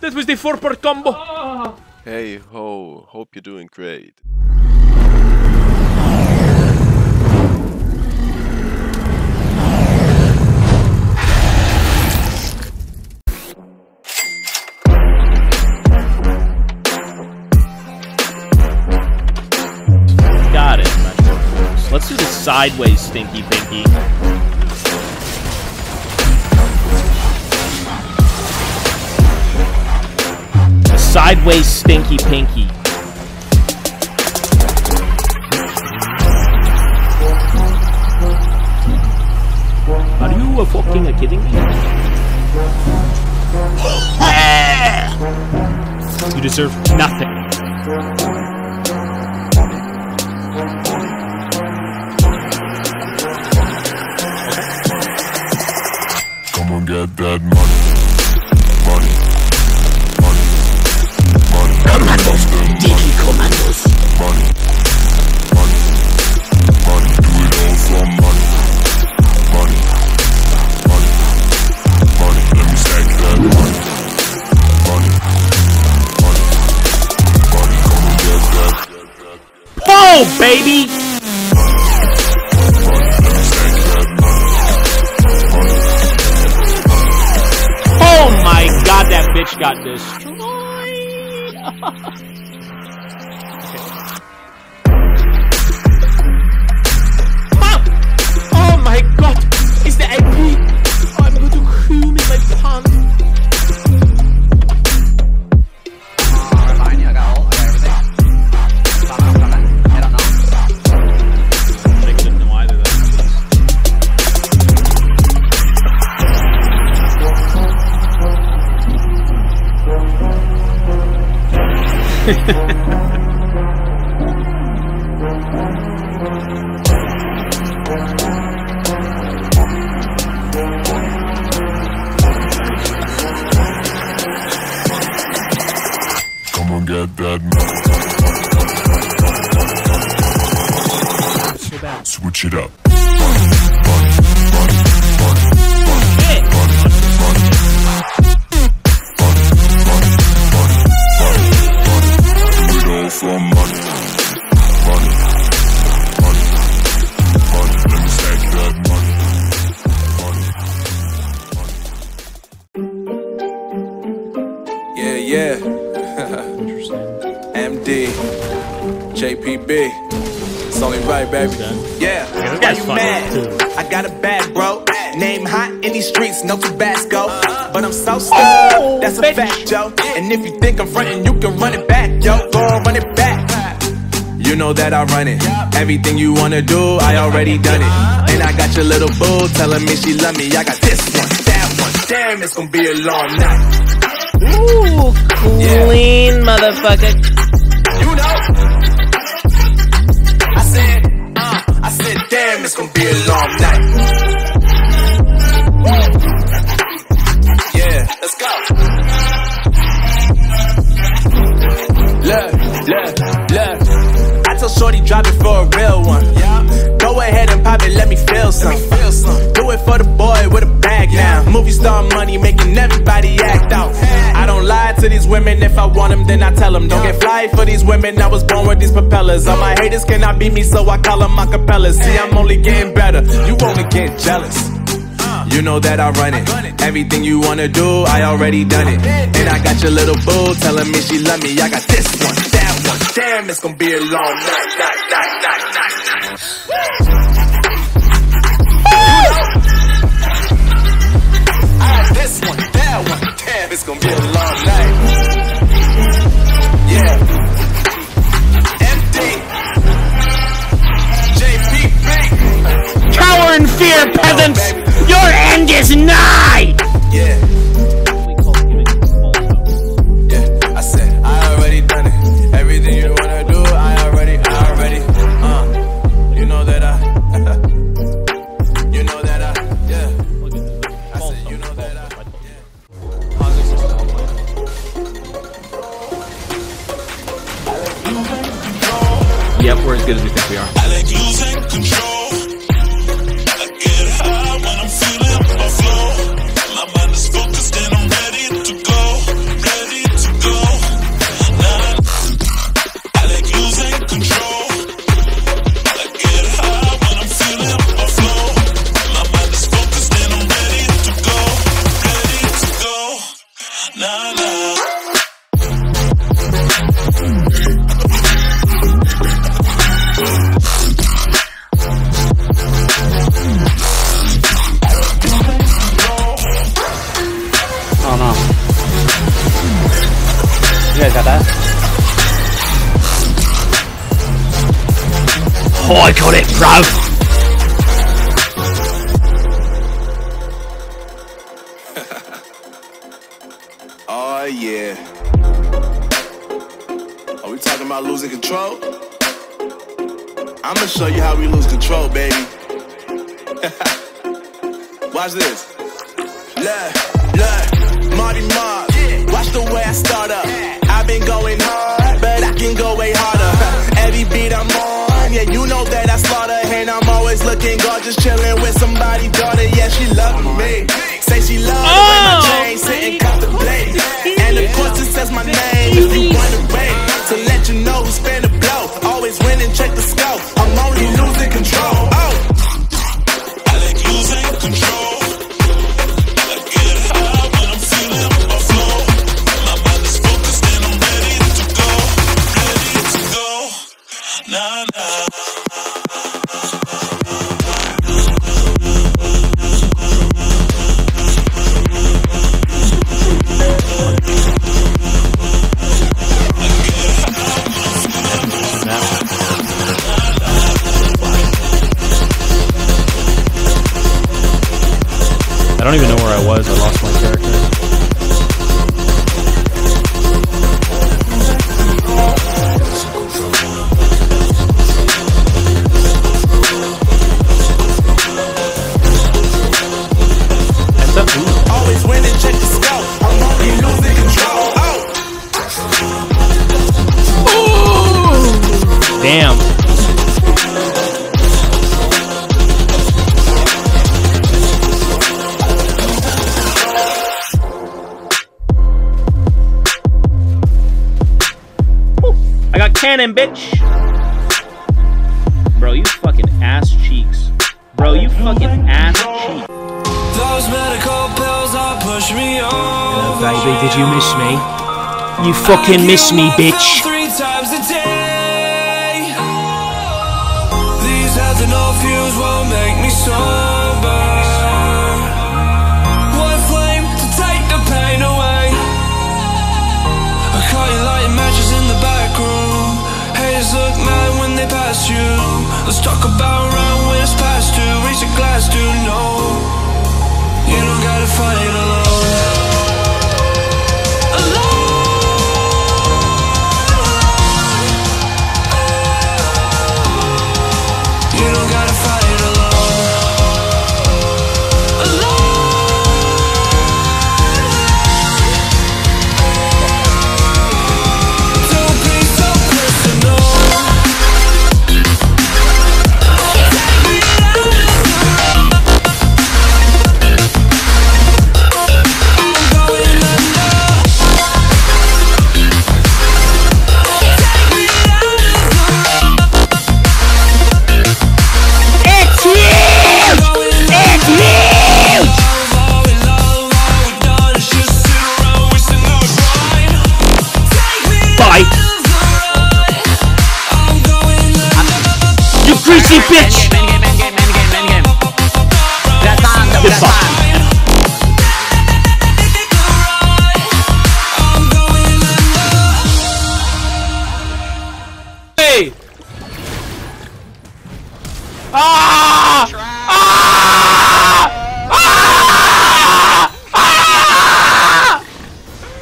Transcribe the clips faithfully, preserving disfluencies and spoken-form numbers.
That was the four-part combo. Oh. Hey ho, hope you're doing great. Got it, my workhorse. Let's do the sideways stinky binky. Sideways stinky pinky. Are you uh, fucking uh, kidding me? You deserve nothing. Come on, get that money. Money. Commandos, Digi Commandos. Money, money, money, do it all for money. Money, money, money, let me stack that money. Money, money, money, come and get that. Boom, baby! Money, let me stack that money. Oh my god, that bitch got this. Oh my god, is the A P? Oh, I'm going to cream in my pants. I don't know. They couldn't know either, though. Get that money. Switch it up. Money, money, money, money, money, money, money, money, money, money, money, money, do it all for money. Money, money, money, let me stack that money. Money, money. Yeah, yeah. M D, J P B, it's only right, baby. Yeah, why you mad? I got a bad bro, name hot in these streets, no Tabasco. But I'm so stuck, that's a fact, yo. And if you think I'm frontin', you can run it back, yo. Go on, run it back. You know that I run it. Everything you wanna do, I already done it. And I got your little boo telling me she love me. I got this one, that one, damn, it's gonna be a long night. Ooh, clean, yeah. Motherfucker. You know. I said, uh, I said, damn, it's gonna be a long night. Woo. Yeah, let's go. Look, look, look. I told Shorty drop it for a real one. Yeah. Go ahead and pop it, let me feel some. Let me feel some. Do it for the boy with a bag now. Yeah. Movie star money making everybody act out. I don't lie to these women, if I want them then I tell them. Don't get fly for these women, I was born with these propellers. All my haters cannot beat me so I call them my capellas. See I'm only getting better, you only get jealous. You know that I run it, everything you wanna do I already done it. And I got your little boo telling me she love me. I got this one, that one, damn it's gonna be a long night, night, night, night, night, night. I got this one, that one. It's gonna be a long night. Yeah. M D. J P B. Cower in fear, peasants! Your end is nigh! Yeah. Yeah. I said, I already done it. Everything you wanna do, I already, I already. Uh. You know that I. You know that I. Yeah. I said, you know that I. Yep, we're as good as we think we are. I like losing control. I get high when I'm feeling my flow. My mind is focused. I got it, bro. Oh yeah. Are we talking about losing control? I'm gonna show you how we lose control, baby. Watch this. Look, look, Marty Mark. Watch the way I start up. I've been going hard, but I can go way harder. Every beat I'm on, yeah, you know that I slaughter. And I'm always looking gorgeous, chilling with somebody, daughter. Yeah, she love me. Say she love the way my chain sitting contemplating. And of course it says my name if you wanna wait. To let you know who's finna blow. Always winning, check the scope. I'm only losing control. Oh, I like losing control. I get high when I'm feeling my flow. My body's focused and I'm ready to go. Ready to go. Nah, nah. I don't even know where I was. I lost my character. Always win and check the scout. I'm only losing control. Oh! Damn. Cannon, bitch. Bro, you fucking ass cheeks. Bro, you fucking ass cheeks. Those medical pills are push me over. Hello, baby, did you miss me? You fucking miss me, bitch. Three times a day. These ethanol fumes won't make me sober. One flame to take the pain away. I call you lighting matches in the back room. Look mad when they pass you. Let's talk about round when it's past due. Raise a glass to know you don't gotta fight alone. Alone. You don't gotta fight alone. Alone. Don't be so personal. Bitch! Goodbye. Hey! Ah! Ah! Ah! Ah!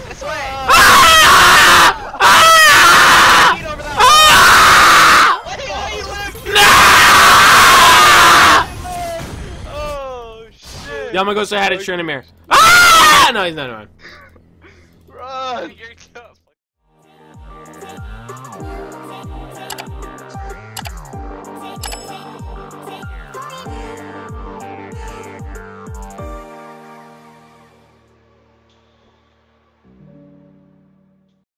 This way. Ah! Ah! Ah! No! Yeah, I'm gonna go say hi to Trendomir. Ah! No, he's not on. Run!